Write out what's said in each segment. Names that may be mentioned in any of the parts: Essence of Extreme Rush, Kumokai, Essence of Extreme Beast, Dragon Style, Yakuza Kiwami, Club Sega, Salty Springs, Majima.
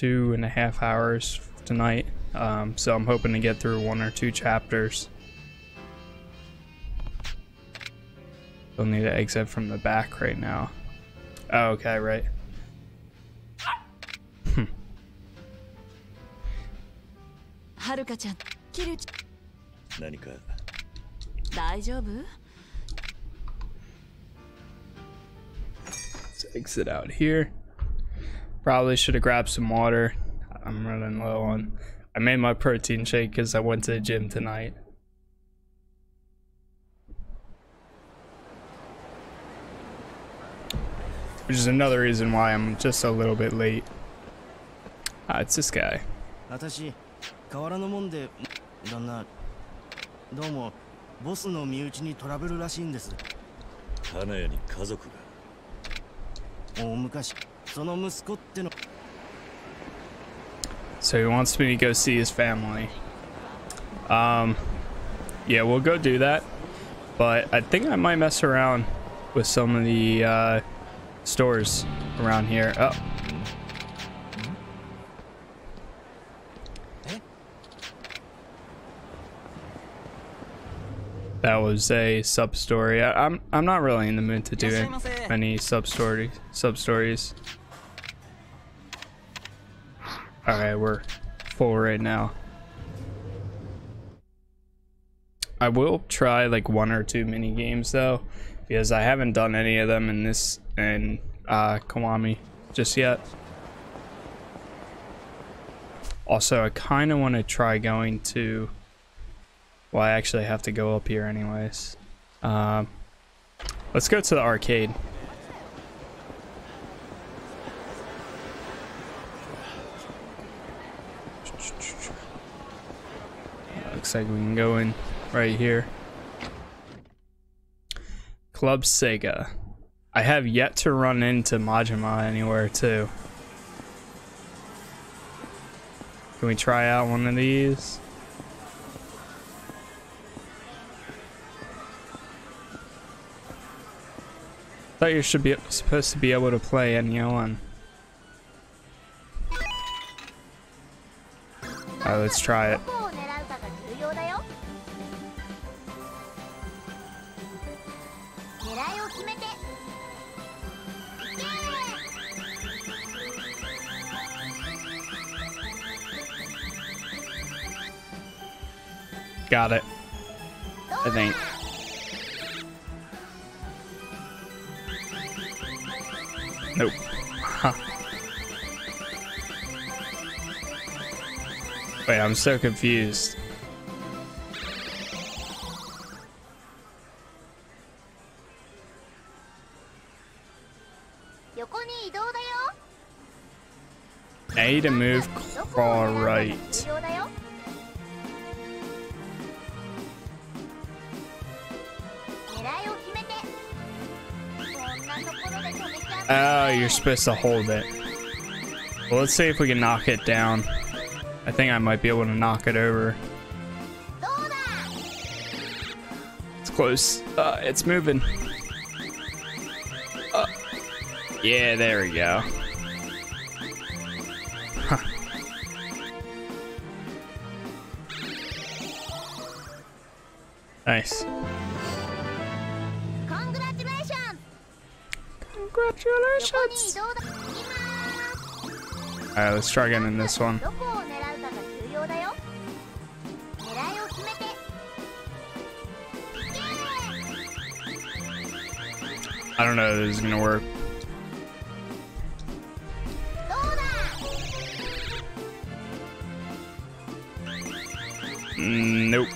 2.5 hours tonight, so I'm hoping to get through 1 or 2 chapters. I'll need to exit from the back right now. Oh, okay, right. Haruka-chan, Kiru. Nanika. Daijoubu? Let's exit out here. Probably should have grabbed some water. I'm running low on. I made my protein shake because I went to the gym tonight. Which is another reason why I'm just a little bit late. It's this guy. So he wants me to go see his family. Yeah, we'll go do that. But I think I might mess around with some of the stores around here. Oh. That was a sub story. I'm not really in the mood to do any sub stories. All right, we're full right now. I will try like 1 or 2 mini games though, because I haven't done any of them in this and Kiwami just yet. Also, I kind of want to try going to. Well, I actually have to go up here anyways. Let's go to the arcade. Looks like we can go in right here. Club Sega. I have yet to run into Majima anywhere too. Can we try out one of these? Thought you should be supposed to be able to play NEO1. Alright, let's try it. Got it, I think. Nope. Huh. Wait, I'm so confused. A to move, crawl right. Oh, you're supposed to hold it. Well, let's see if we can knock it down. I think I might be able to knock it over. It's close. It's moving. Yeah, there we go. Huh. Nice. Congratulations! Alright, let's try again in this one. I don't know if this is gonna work. Nope.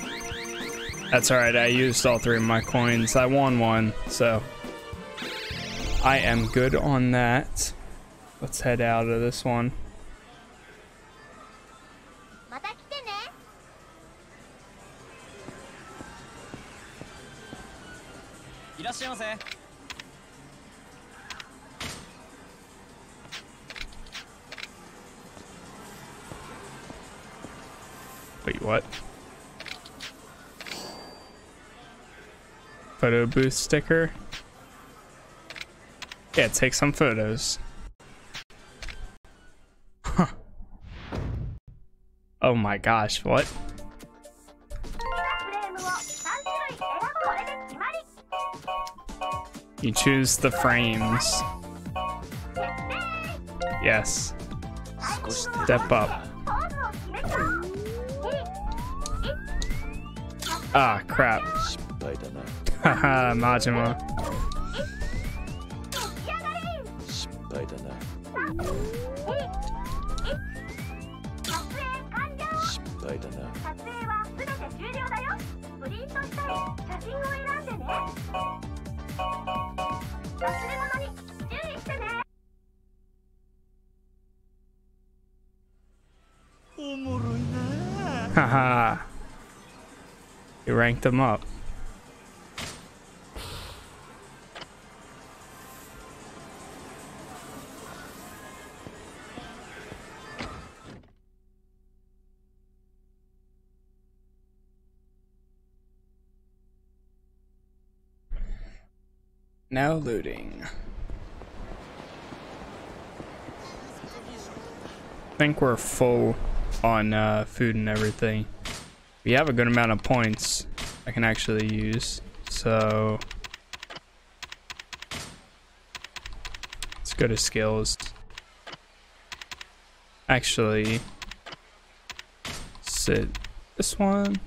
That's alright, I used all 3 of my coins. I won 1, so I am good on that. Let's head out of this one. Wait, what? Photo booth sticker? Yeah, take some photos. Huh. Oh my gosh, what? You choose the frames. Yes. Step up. Ah, crap. Haha, Majima. Haha. You ranked them up. Now looting. I think we're full on food and everything. We have a good amount of points I can actually use, so let's go to skills. Actually, sit this one.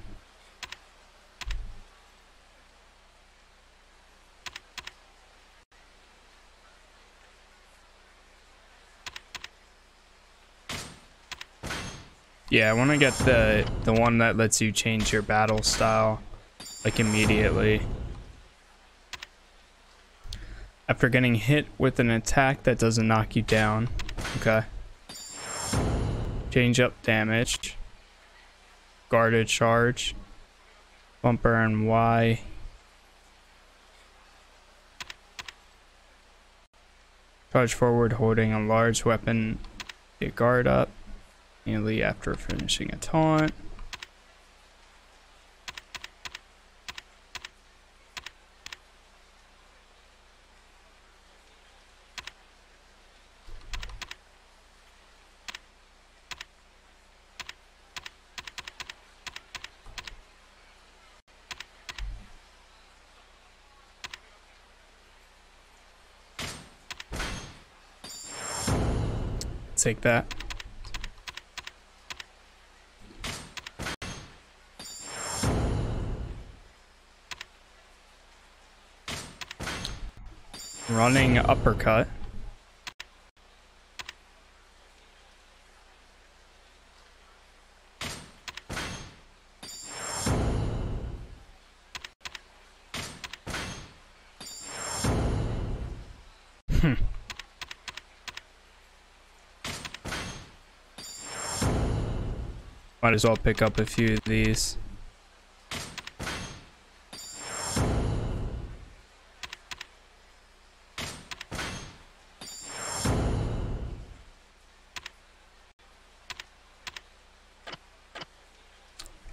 Yeah, I want to get the one that lets you change your battle style, like, immediately. After getting hit with an attack that doesn't knock you down. Okay. Change up damage. Guarded charge. Bumper and Y. Charge forward holding a large weapon. Get guard up. Immediately after finishing a taunt. Take that. Running uppercut. Might as well pick up a few of these.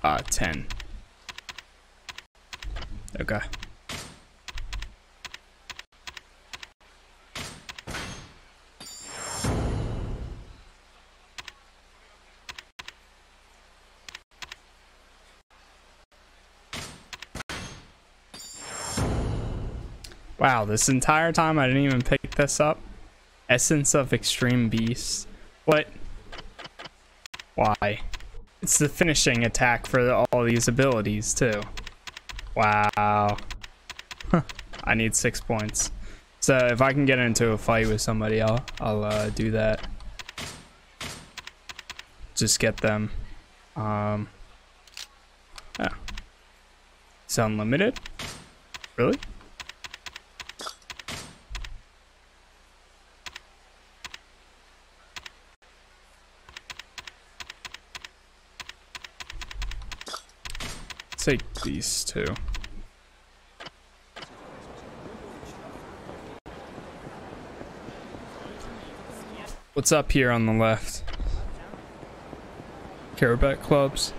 Ah, 10. Okay. Wow, this entire time I didn't even pick this up. Essence of Extreme Beast. What? Why? It's the finishing attack for all these abilities, too. Wow. Huh. I need 6 points. So if I can get into a fight with somebody, I'll do that. Just get them. Oh. It's unlimited? Really? Take these two. What's up here on the left? Carabat clubs.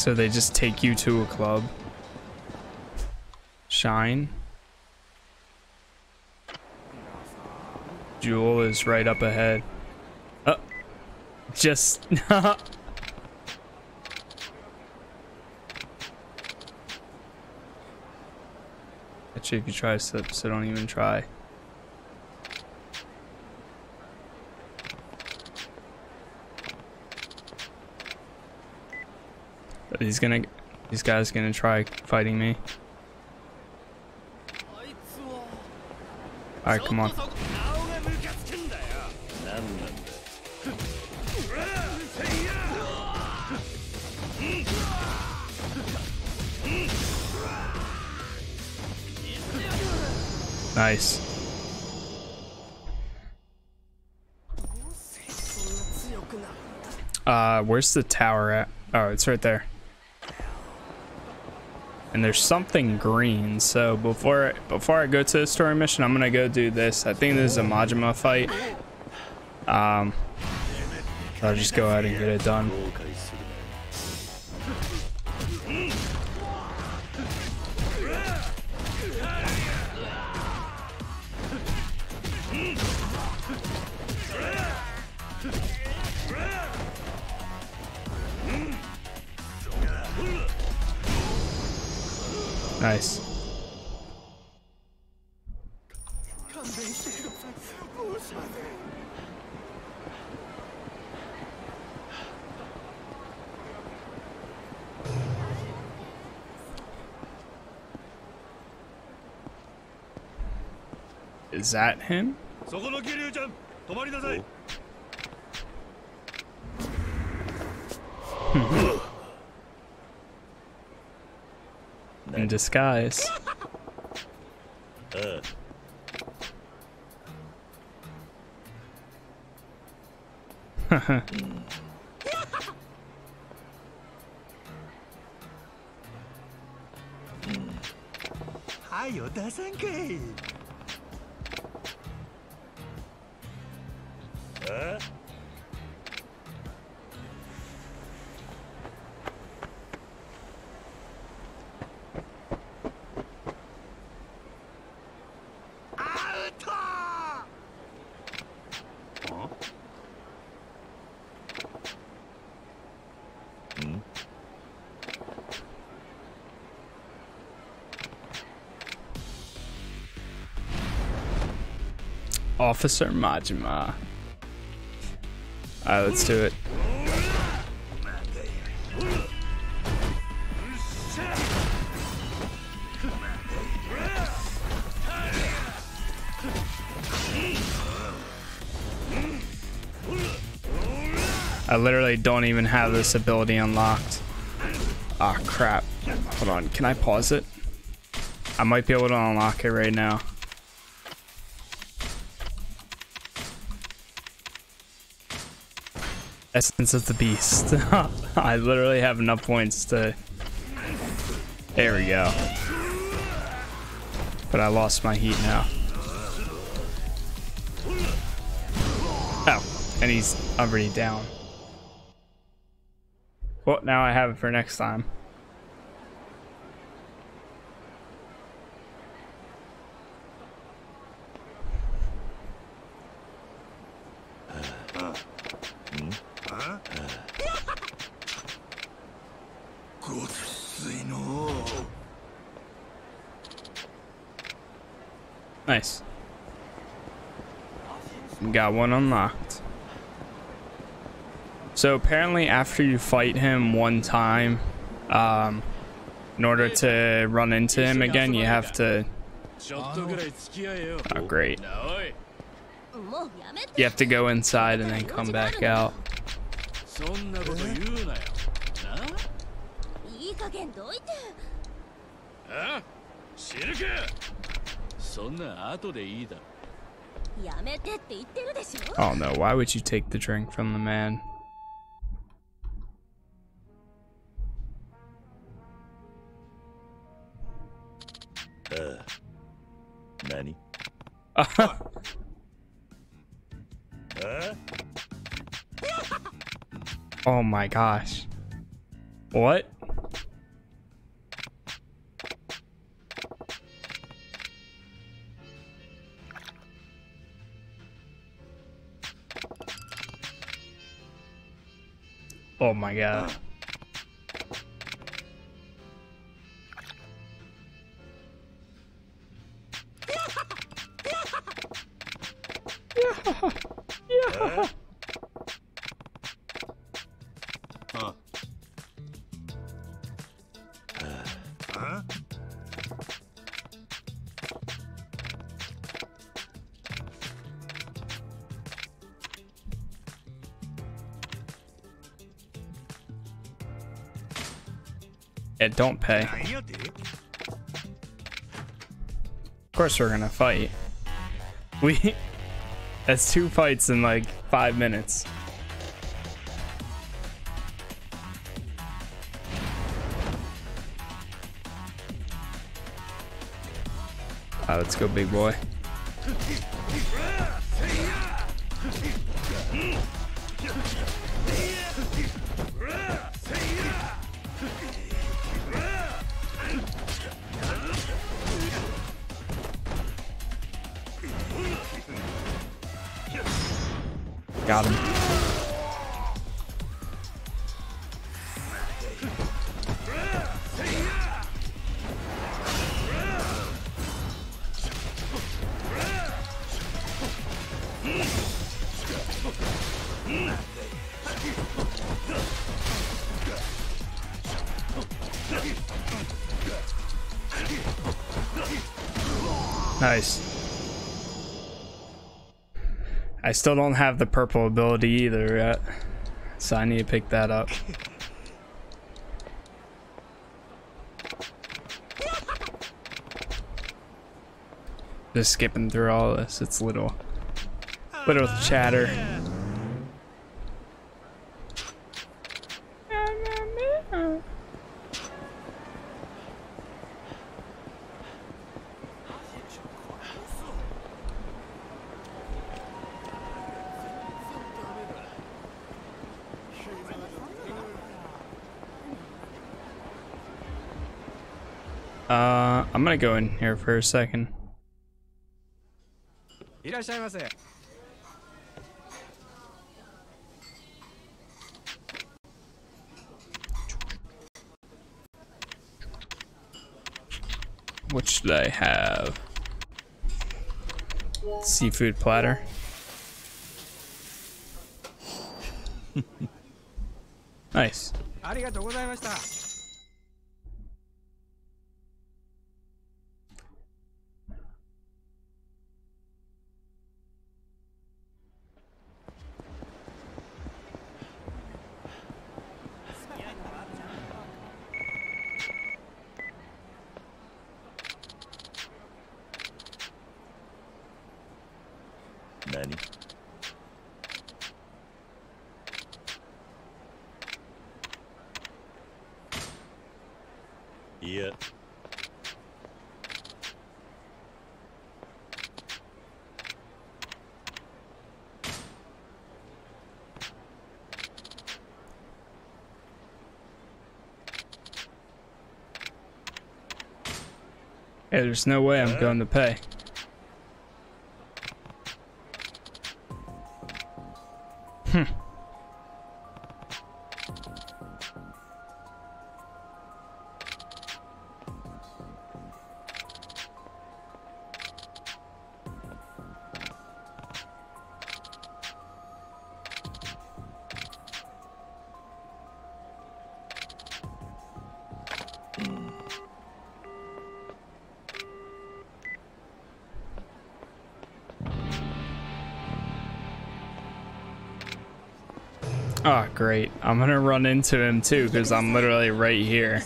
So they just take you to a club. Shine. Jewel is right up ahead. Oh, just actually, if you try to slip, so don't even try. He's gonna, these guys gonna try fighting me. Alright, come on. Nice. Where's the tower at? Oh, it's right there. And there's something green, so before I go to the story mission, I'm gonna go do this. I think this is a Majima fight. I'll just go ahead and get it done. Nice. Is that him? In disguise. Officer Majima. Alright, let's do it. I literally don't even have this ability unlocked. Ah, crap. Hold on, can I pause it? I might be able to unlock it right now. Essence of the Beast. I literally have enough points to... There we go. But I lost my heat now. Oh, and he's already down. Well, now I have it for next time. Nice. Got one unlocked. So apparently after you fight him one time, in order to run into him again, you have to... Oh, great. You have to go inside and then come back out. Oh no, why would you take the drink from the man? Nanny. Oh my gosh. What? Oh my god. It don't pay. Of course we're gonna fight. We that's 2 fights in like 5 minutes. Ah, let's go, big boy. Got him. Nice. I still don't have the purple ability either yet, so I need to pick that up. Just skipping through all this, it's little chatter. I'm gonna go in here for a second. What should I have? Seafood platter. Nice. Yeah. Hey, there's no way I'm going to pay. Oh, great. I'm gonna run into him too because I'm literally right here.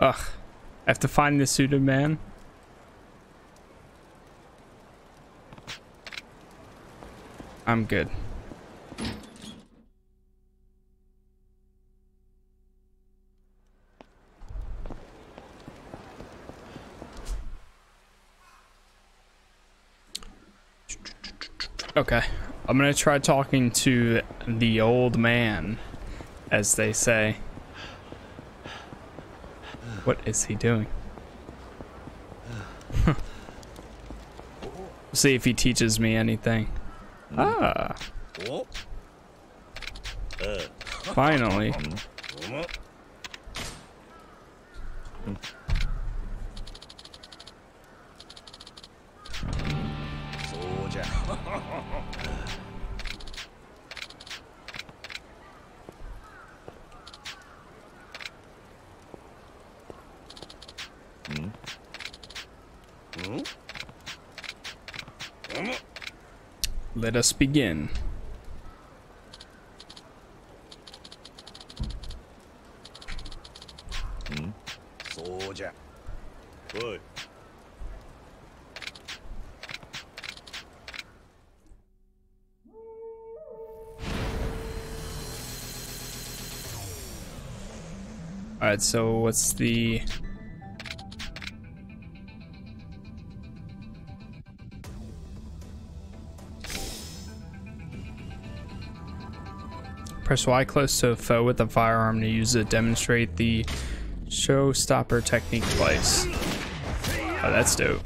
Ugh. I have to find the suited man. I'm good. Okay, I'm gonna try talking to the old man, as they say. What is he doing? See if he teaches me anything. Ah. Finally. Let us begin. Soldier. Good. All right, so what's the press Y close to a foe with a firearm to use to demonstrate the showstopper technique twice. Oh, that's dope.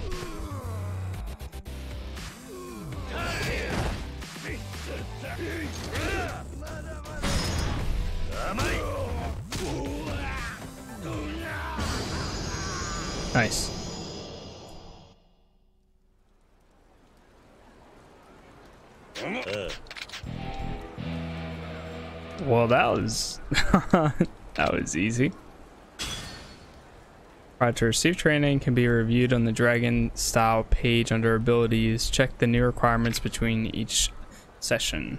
Nice. Well, that was that was easy. Right to receive training can be reviewed on the Dragon Style page under abilities. Check the new requirements between each session.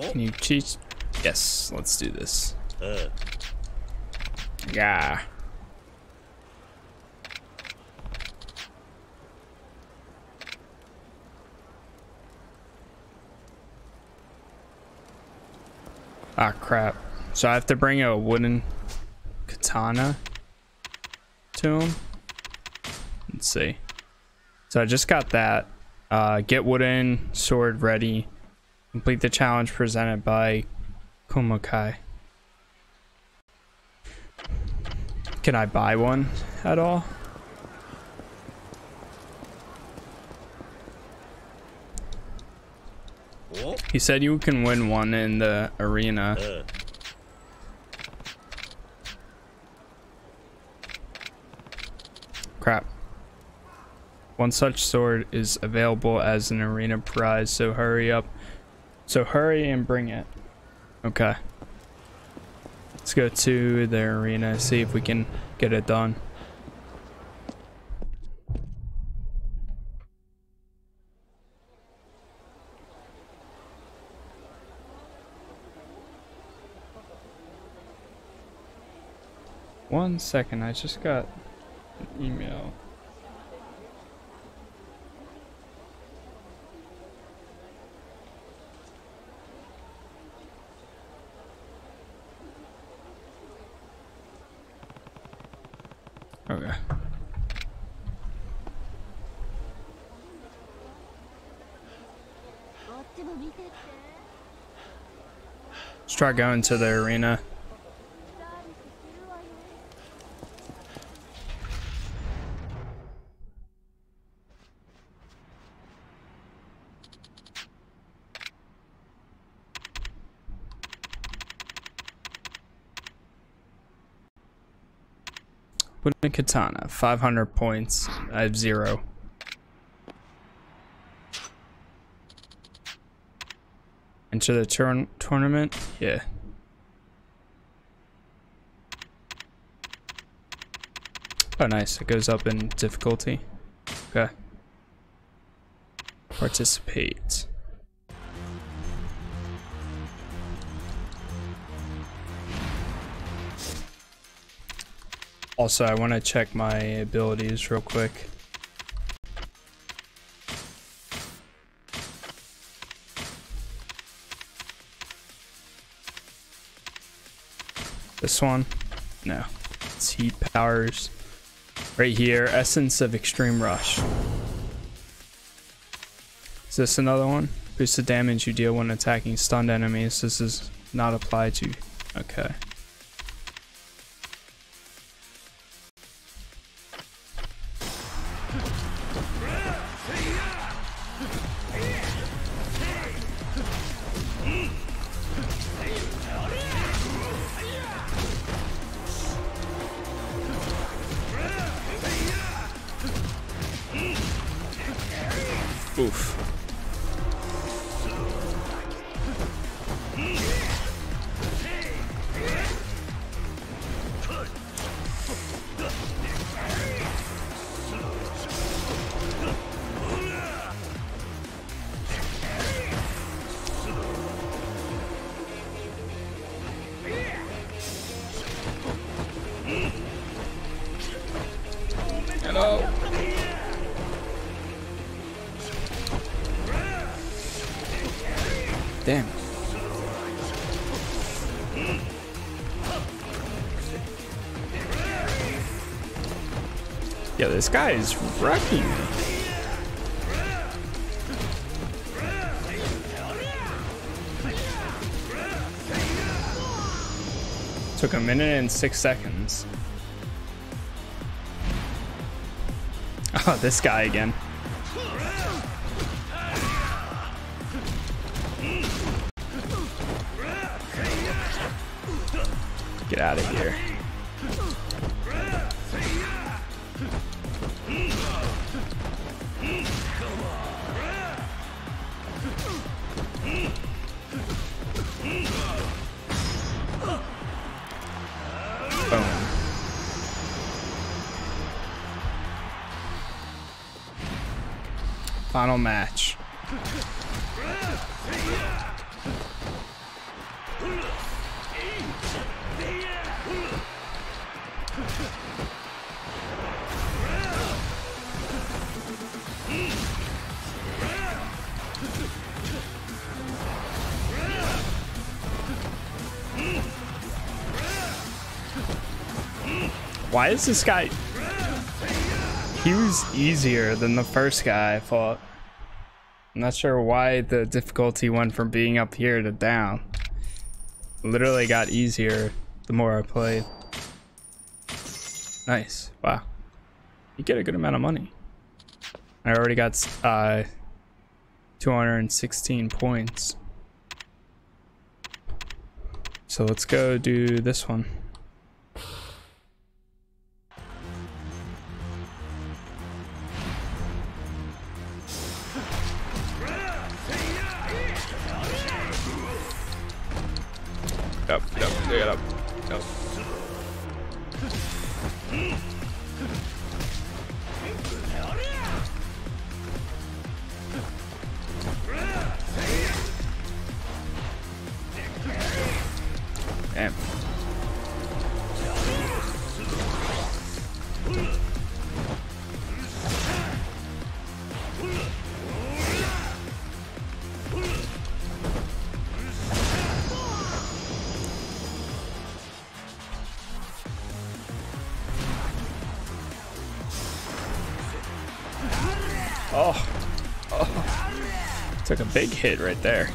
Can you cheat? Yes, let's do this. Yeah. Ah, crap. So I have to bring a wooden katana to him. Let's see. So I just got that. Get wooden sword ready. Complete the challenge presented by Kumokai. Can I buy one at all? He said you can win one in the arena. Crap. One such sword is available as an arena prize, so hurry up. So hurry and bring it. Okay. Let's go to the arena, see if we can get it done. One second, I just got an email. Okay. Let's try going to the arena. Wooden katana, 500 points. I have 0. Enter the tournament? Yeah. Oh, nice. It goes up in difficulty. Okay. Participate. Also, I want to check my abilities real quick. This one? No. It's heat powers. Right here, Essence of Extreme Rush. Is this another one? Boost the damage you deal when attacking stunned enemies. This is not applied to... Okay. Oof. Yeah, this guy is wrecking me. Took a minute and 6 seconds. Oh, this guy again. Get out of here. Final match. Why is this guy? He was easier than the first guy I fought. I'm not sure why the difficulty went from being up here to down. Literally got easier the more I played. Nice. Wow. You get a good amount of money. I already got 216 points. So let's go do this one. Up. Damn. Oh, took a big hit right there.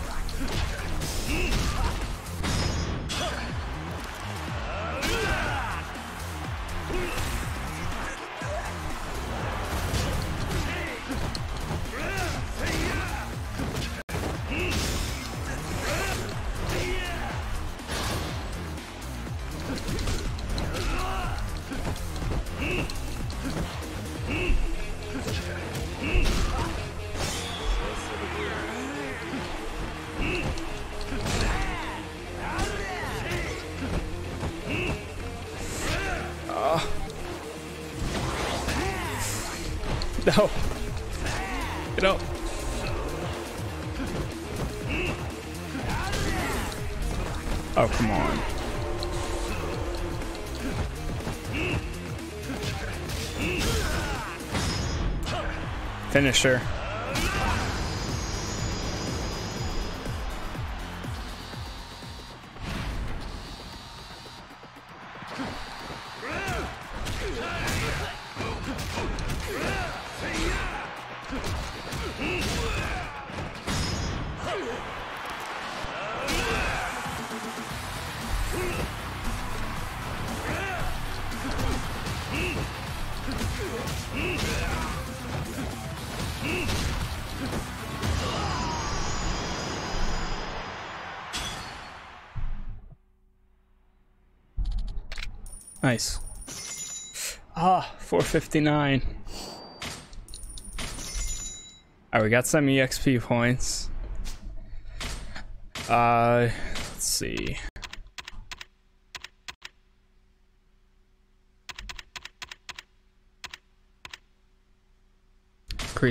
No. Get up. Oh, come on. Finisher. Nice. Ah, 459. All right, we got some EXP points. Let's see.